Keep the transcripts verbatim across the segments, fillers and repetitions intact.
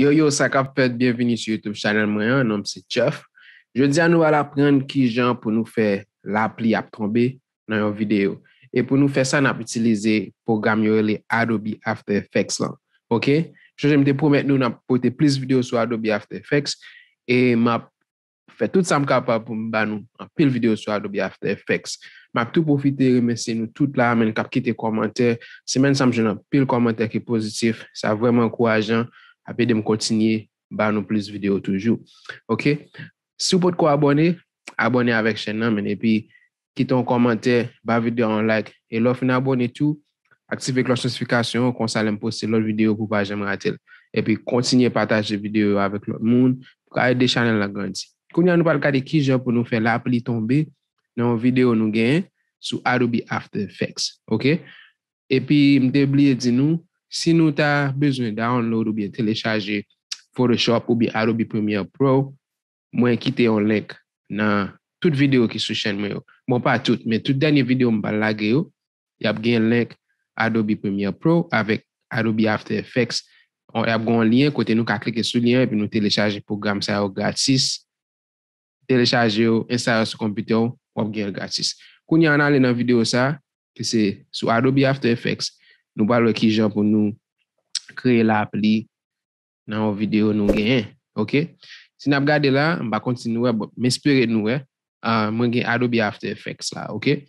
Yo yo, ça qu'a fait, bienvenue sur YouTube channel moi, nom c'est Jeff. Je dis à nous à l'apprendre qui gens pour nous faire l'appli à tomber dans une vidéo. Et pour nous faire ça, on a utilisé programme les Adobe After Effects là. OK? Je vais te promettre nous n'a porter plus de vidéos sur Adobe After Effects et m'a fait tout ça me capable pour ba nous en pile vidéo sur Adobe After Effects. M'a tout profiter remercier nous toute là même qui a quitté commentaire, semaine ça me jeune en pile commentaire qui est positif, ça vraiment encourageant. Après de me continuer, bah nous plus vidéos toujours. OK? Si vous pouvez abonner, abonnez avec chaîne et puis quittez un commentaire, bah vidéo en like et l'offre abonnez tout, activez la notification quand ça l'aime poster l'autre vidéo pour pas jamais rater. Et puis continuez partager vidéo avec l'autre monde pour aider channel la grandi. Qu'on a nous parle de qui genre pour nous faire l'appli tomber dans vidéo nous gain sur Adobe After Effects. OK? Et puis me oublier dit nous si nous t'as besoin download ou bien télécharger Photoshop ou bien Adobe Premiere Pro, moi quitter un link dans toute vidéo qui sur chaîne moi. Bon pas toutes, mais toute dernière vidéo me balaguer yo, y a un link Adobe Premiere Pro avec Adobe After Effects. On y a un lien côté nous qu'à cliquer sur lien et puis nous télécharger programme ça gratis. Télécharger installer sur computer pour gain gratis. Qu'on y en aller dans vidéo ça que c'est sur Adobe After Effects. Nous parlons qui gens pour nous créer l'appli dans la vidéo nous gagnons. OK? Si nous regardons là, on va continuer, m'inspirer nous, eh, uh, moi j'ai Adobe After Effects là, OK?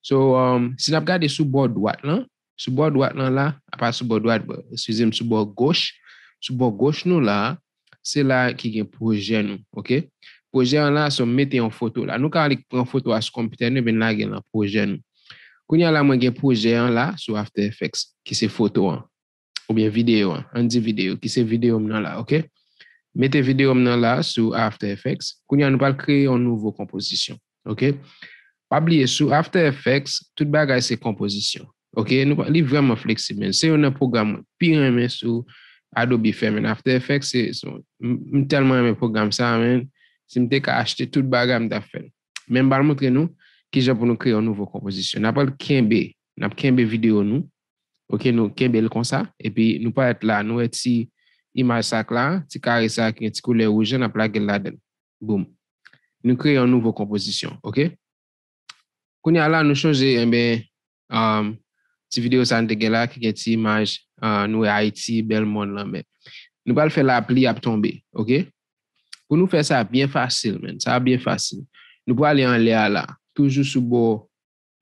So, um, si nous regardons sur bord droite là, sur bord droite là, là à part sur bord droite, excusez-moi, sur bord gauche, sur bord gauche nous là, c'est là qui est projet nous, OK? Projet là, c'est mettre en photo là. Nous quand on prend photo à ce computer, nous ben là gagnons projet nous. Quand y a là, moi j'ai projet là sur After Effects qui c'est photo ou bien vidéo, on dit vidéo qui c'est vidéo maintenant là, OK? Mettez vidéo maintenant là sur After Effects. Quand y a nous pas créer une nouvelle composition, OK? Pas oublier sur After Effects, tout bagage c'est composition, OK? Nous li vraiment flexible. C'est un programme pire mais sur Adobe Premiere After Effects c'est tellement un programme ça même si me t'ai acheter tout bagage me faire. Même pas montrer nous qui j'ai pour nous créer une nouvelle composition. N'a pas le Kembe, n'a pas Kembe vidéo nous. OK, nous Kembe comme ça et puis nous pas être là, nous est si image ça là, si carré ça qui est couleur rouge, n'a plaqué là-dedans. Boum. Nous créer une nouvelle composition, OK? Qu'on y a là nous changer eh ben euh si vidéo ça te là qui est image euh nous Haïti, bel monde là mais nous pas le faire l'appli à tomber, OK? Pour nous faire ça bien facile men, ça bien facile. Nous pour aller en l'air là. Toujours sur bord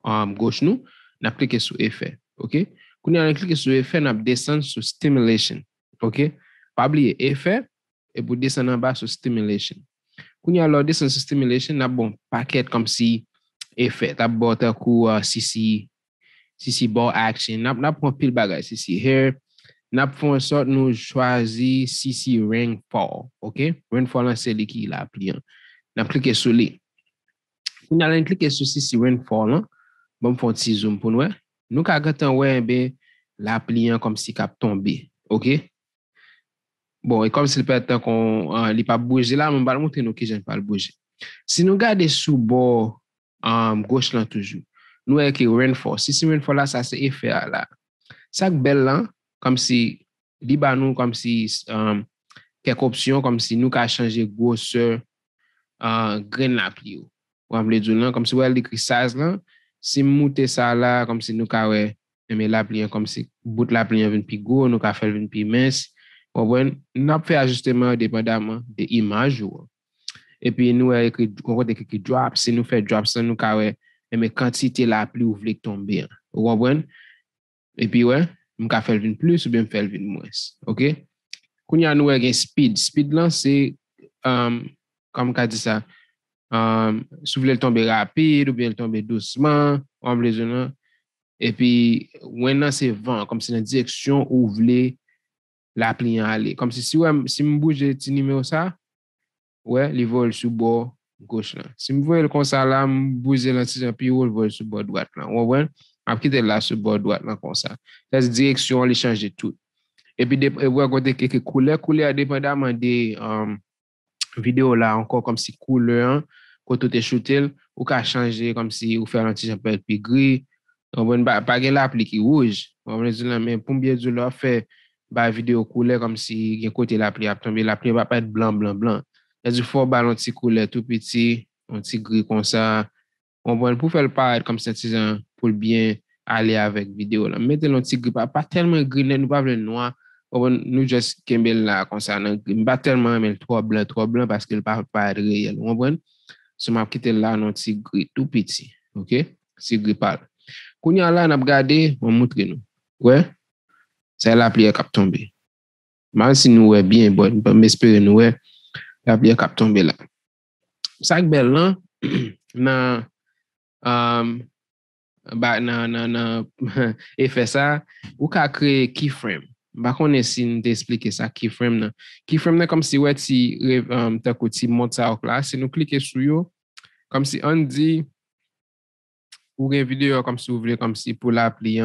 um, gauche nous, on a cliqué sur effet, OK? Quand on a cliqué sur effet, on a descendu sur stimulation, OK? Pas oublier effet et pour descendre en bas sur stimulation. Quand on a descendu sur stimulation, on a bon paquet comme si effet, on a bon coup si si si si bon action, on a bon pile bagage si si hair, on a fait une sorte nous choisir si si rainfall, OK? Rainfall c'est lui qui l'a appliqué. On a cliqué sur lui. On a cliqué sur ceci rainfall là, bon font petit zoom pour nous. Nous ka gatan ouais ben l'appli comme si cap tomber, OK? Bon, et comme s'il peut être qu'on il pas bouger là, on va montrer nous qui j'aime pas le bouger. Si nous garder sous bord en gauche là toujours. Nous est que rainfall, si c'est rainfall là ça c'est effet là. Ça belle là comme si liba nous comme si um, quelques options comme si nous ka changer grosseur en grain l'appli. Comme si vous avez écrit ça, si vous montez ça là, comme si nous avons l'appli, comme si vous avez l'appli en plus gros, nous avons fait une plus mince. Nous avons fait ajustement dépendamment de l'image. Et puis nous avons écrit drop, si nous faisons drop, nous avons une quantité de l'appli où vous voulez tomber. Et puis nous avons fait une plus ou bien fait une moins. OK? Quand nous avons un speed, speed là, c'est comme on dit ça. Um, si vous voulez tomber rapide ou bien tomber doucement, en blessant. Et puis, maintenant c'est vent, comme si dans la direction où vous voulez l'appli aller. Comme si si je si bouge le numéro ça, ouais, il vole sur le bord gauche. Là. Si je vois le comme ça, là, je bouge l'antijan, puis il vole sur le bord droite. Là. On voit, après, il est là sur le bord droite, là, comme ça. Cette direction, il change de tout. Et puis, vous voyez quelques couleurs, couleurs, dépendamment des um, vidéos là, encore comme si couleurs. Quand tout est shooté, ou qu'à changer comme si vous faites un petit peu plus gris, on ne peut pas l'appli qui rouge. On va dire, mais pour bien de l'offre, bah vidéo couleur comme si un côté la pluie a tombé, la pluie va pas être blanc blanc blanc. Il du fort ballon petit couleur tout petit, un petit gris comme ça. On va pour faire le paraître comme cette saison pour bien aller avec vidéo là. Mettez un petit gris, pas tellement gris, nous pas le noir. Nous juste kembel là comme ça, pas tellement mais trop blanc, trop blanc parce qu'il pas pas réel. On comprend? Si m'a quitter là un petit gris tout petit. OK? C'est gris pâle. Quand y a là on a regardé, on montre nous. Ouais? C'est la pluie qui a tombé. Même si nous est bien bonne, mais espérer nous est la pluie qui a tombé là. Ça belle là dans um bah non non non et fait ça ou qu'a créer keyframe. Bah connait si nous t'expliquer ça keyframe là. Keyframe là comme si ouais si um ta côté monte ça là, si nous cliquer sur yo comme si on dit ou une vidéo comme si vous voulez comme si pour la pluie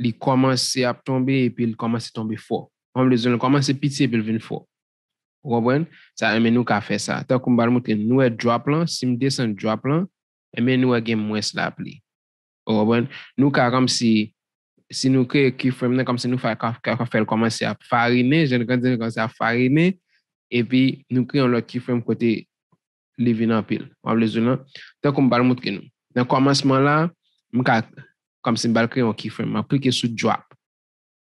il commence à tomber et puis il commence à tomber fort. On le commence à pitié et puis il vient fort. Vous comprenez? Ça amène nous qu'à faire ça. Tant qu'on va montrer nous un drop plan, si me descend drop plan, mais nous a game moins la pluie. Vous comprenez? Nous qu'à comme si si nous créer keyframe comme si nous faire faire commencer à fariner, je ne comprends pas ça fariner et puis nous créons l'autre keyframe côté les vin en pile. On le tant qu'on va montrer nous. Dans commencement là, comme si je crée un keyframe. Je clique sur drop.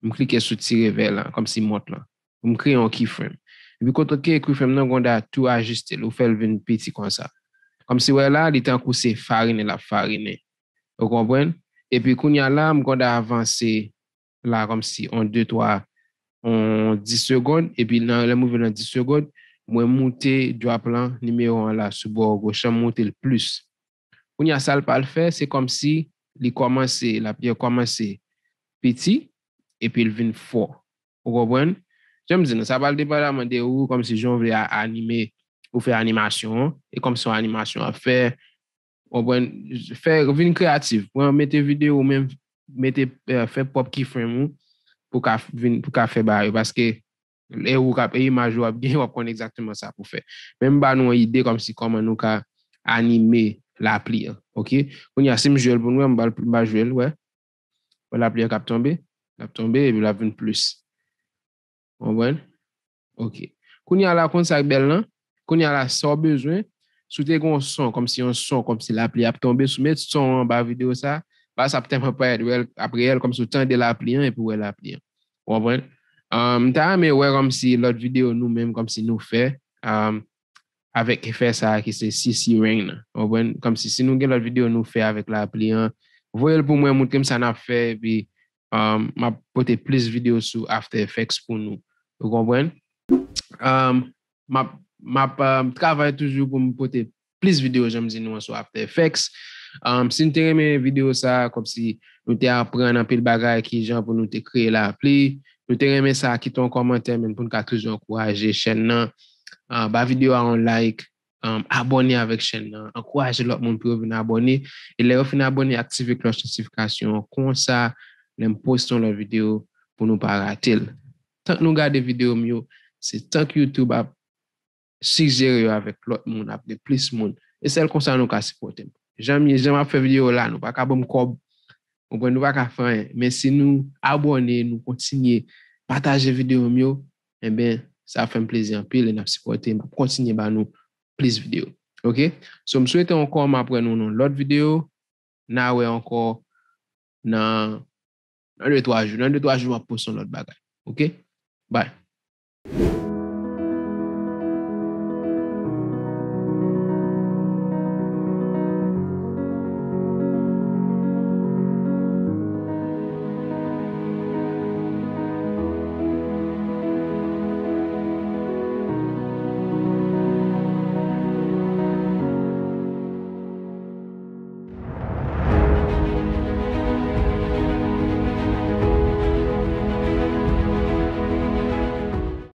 Je clique sur tirer vers comme si je monte là. Je crée un keyframe. Et puis, quand on crée un keyframe, on a tout ajusté. On fait une petite comme ça. Comme si là, il était en cours, c'est farine la farine. Vous comprenez? Et puis, quand on a là, on a avancé là, comme si en deux, trois, en dix secondes. Et puis, dans le mouvement en dix secondes, on a monté drop là, numéro un là, sur le bord gauche, on a monté le plus. Quand on a ça, on le fait, c'est comme si. Il commence, la pierre commence petit et puis il vient fort. Vous comprenez? J'aime dire, ça va dépendre de où, comme si j'en voulais animer ou faire animation, et comme si animation à faire, vous comprenez? Faire une créative, pour mettre vidéo ou même mettre faire pop keyframe pour qu'on pour qu'on fait barre parce que les ou cap image ou bien on connaît exactement ça pour faire. Même pas nous idée comme si comment nous ca animer la pluie, OK? On y a sim jouer pour nous, on va jouer ouais. La pluie qui a tombé, qui a tombé et puis la vient plus. On voit? OK. Qu'on y a la consacre belle là, qu'on y a la sans besoin, sous tes gros son comme si on son comme si la pluie a tombé, sous mettre son en bas vidéo ça, bah ça peut-être pas être après elle comme sous temps de la pluie et puis ouais la pluie. On voit? Euh t'as mais ouais comme si l'autre vidéo nous même comme si nous fait euh avec effet ça qui c'est C C rain comme si si nous gagne la vidéo nous fait avec la appli voyez pour moi montrer ça n'a fait puis um, m'a porter plus vidéo sur After Effects pour nous vous comprenez um, m'a m'a um, travaille toujours pour me porter plus vidéo j'aime dire nous sur After Effects um, si tu aimes vidéo ça comme si nous t'ai apprendre un peu de bagaille qui gens pour nous te créer la appli nous t'aimer ça qui ton commentaire pour nous toujours encourager chaîne nan Uh, bah vidéo à un like, um, abonnez avec chaîne, encouragez l'autre monde pour venir abonner et les refiner abonner, activez cloche notification comme ça, les postons leur vidéo pour nous pas rater. Tant que nous gardons vidéo mieux, c'est tant que YouTube a suggéré avec l'autre monde, avec plus monde et celle comme ça nous ca supporter. J'aime j'aime faire vidéo là, nous pas ca bon cob, on peut nous pas ca faire mais si nous abonner, nous continuer partager vidéo mieux, eh bien ça fait un plaisir en pile et nous supporter pour continuer à nous plus vidéo. OK? So, je souhaite encore m'apprendre dans l'autre vidéo. Nous encore dans deux trois jours. Dans deux trois jours, on va poster l'autre bagage. OK? Bye.